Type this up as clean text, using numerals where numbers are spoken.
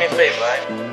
me a favor, right?